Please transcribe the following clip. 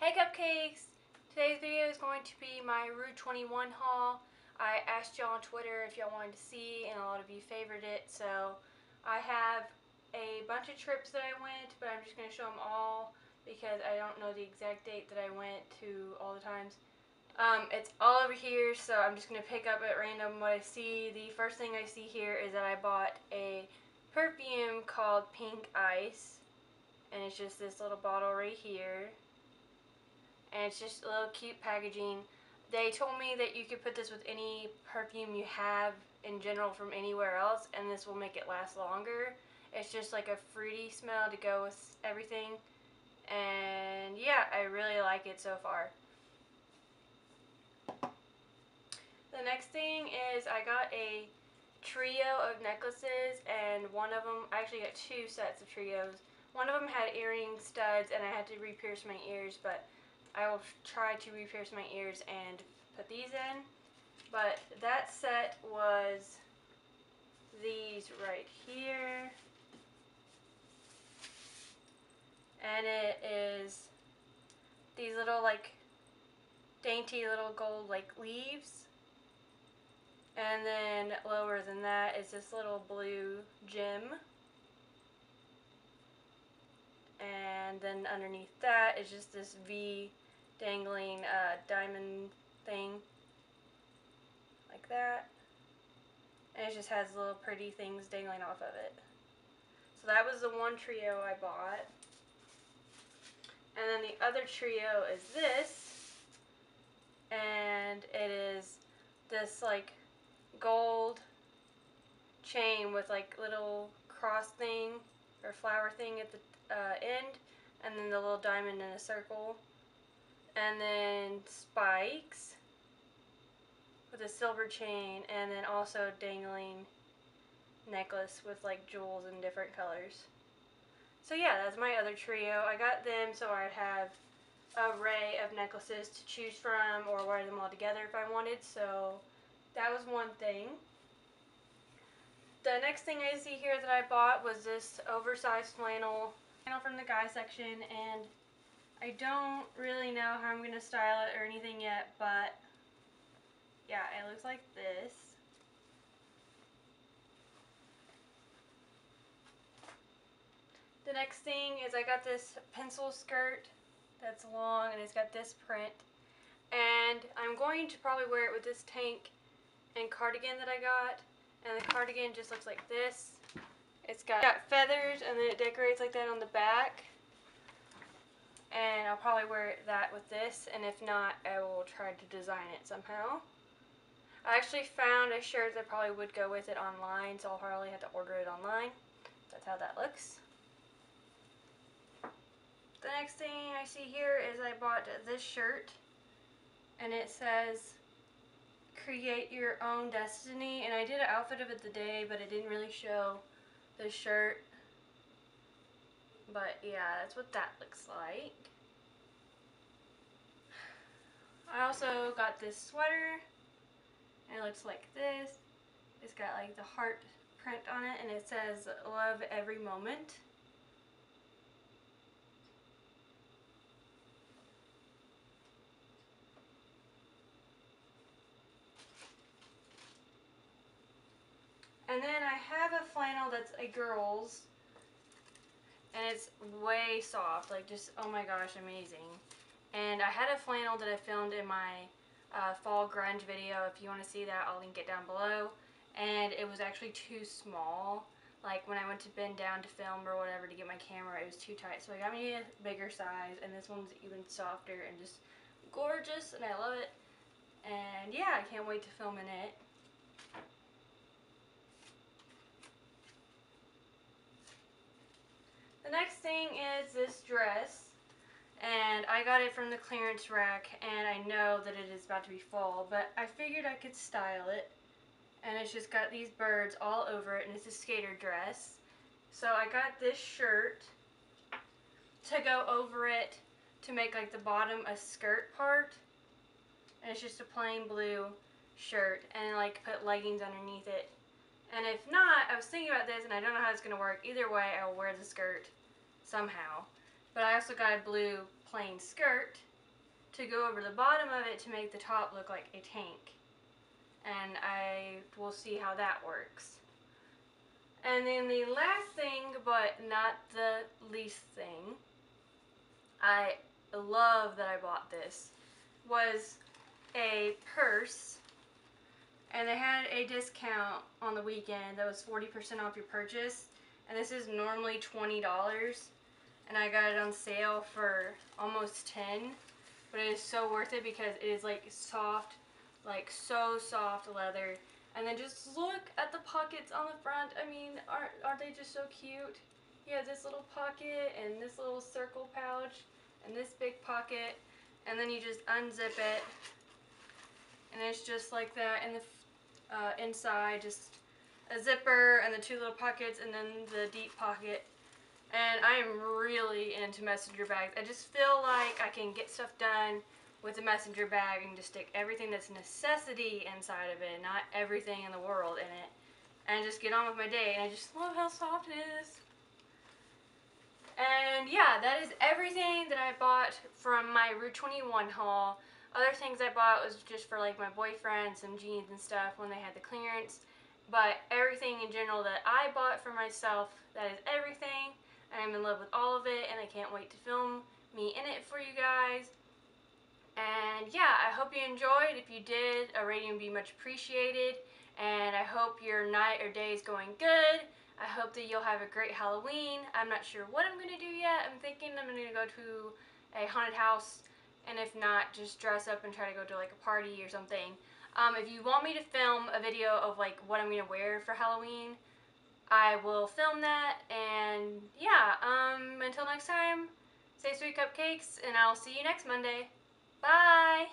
Hey Cupcakes! Today's video is going to be my Rue 21 haul. I asked y'all on Twitter if y'all wanted to see, and a lot of you favored it, so I have a bunch of trips that I went, but I'm just going to show them all because I don't know the exact date that I went to all the times. It's all over here, so I'm just going to pick up at random what I see. The first thing I see here is that I bought a perfume called Pink Ice, and it's just this little bottle right here. And it's just a little cute packaging. They told me that you could put this with any perfume you have in general from anywhere else, and this will make it last longer. It's just like a fruity smell to go with everything. And yeah, I really like it so far. The next thing is I got a trio of necklaces, and one of them, I actually got two sets of trios. One of them had earring studs, and I had to re-pierce my ears, but I will try to re-pierce my ears and put these in. But that set was these right here. And it is these little like dainty little gold like leaves. And then lower than that is this little blue gem. And then underneath that is just this V dangling diamond thing like that, and it just has little pretty things dangling off of it. So that was the one trio I bought, and then the other trio is this, and it is this like gold chain with like little cross thing or flower thing at the end, and then the little diamond in a circle, and then spikes with a silver chain, and then also dangling necklace with like jewels in different colors. So yeah, that's my other trio. I got them so I'd have an array of necklaces to choose from, or wear them all together if I wanted, so that was one thing. The next thing I see here that I bought was this oversized flannel from the guy section, and I don't really know how I'm going to style it or anything yet, but yeah, it looks like this. The next thing is I got this pencil skirt that's long, and it's got this print, and I'm going to probably wear it with this tank and cardigan that I got. And the cardigan just looks like this. It's got feathers, and then it decorates like that on the back. And I'll probably wear that with this, and if not, I will try to design it somehow. I actually found a shirt that probably would go with it online, so I'll probably have to order it online. That's how that looks. The next thing I see here is I bought this shirt, and it says create your own destiny, and I did an outfit of it today, but it didn't really show the shirt, but yeah, that's what that looks like. I also got this sweater, and it looks like this. It's got like the heart print on it, and it says love every moment. And then I have a flannel that's a girl's, and it's way soft, like just, oh my gosh, amazing. And I had a flannel that I filmed in my fall grunge video. If you want to see that, I'll link it down below. And it was actually too small. Like when I went to bend down to film or whatever to get my camera, it was too tight. So I got me a bigger size, and this one's even softer and just gorgeous, and I love it. And yeah, I can't wait to film in it. The next thing is this dress, and I got it from the clearance rack, and I know that it is about to be fall, but I figured I could style it, and it's just got these birds all over it, and it's a skater dress. So I got this shirt to go over it to make like the bottom a skirt part, and it's just a plain blue shirt, and like put leggings underneath it. And if not, I was thinking about this, and I don't know how it's going to work. Either way, I will wear the skirt somehow. But I also got a blue plain skirt to go over the bottom of it to make the top look like a tank. And I will see how that works. And then the last thing, but not the least thing, I love that I bought this, was a purse. And they had a discount on the weekend that was 40% off your purchase. And this is normally $20. And I got it on sale for almost $10. But it is so worth it because it is like soft, like so soft leather. And then just look at the pockets on the front. I mean, aren't they just so cute? You have this little pocket and this little circle pouch and this big pocket. And then you just unzip it. And it's just like that, and the inside just a zipper and the two little pockets and then the deep pocket. And I am really into messenger bags. I just feel like I can get stuff done with a messenger bag and just stick everything that's necessity inside of it, not everything in the world in it, and just get on with my day. And I just love how soft it is. And yeah, that is everything that I bought from my Rue 21 haul. Other things I bought was just for like my boyfriend, some jeans and stuff when they had the clearance. But everything in general that I bought for myself, that is everything. I'm in love with all of it, and I can't wait to film me in it for you guys. And yeah, I hope you enjoyed. If you did, a rating would be much appreciated. And I hope your night or day is going good. I hope that you'll have a great Halloween. I'm not sure what I'm going to do yet. I'm thinking I'm going to go to a haunted house. And if not, just dress up and try to go to like a party or something. If you want me to film a video of like what I'm gonna wear for Halloween, I will film that. And yeah, until next time, stay sweet cupcakes, and I'll see you next Monday. Bye!